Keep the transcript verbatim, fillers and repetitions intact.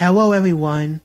Hello everyone,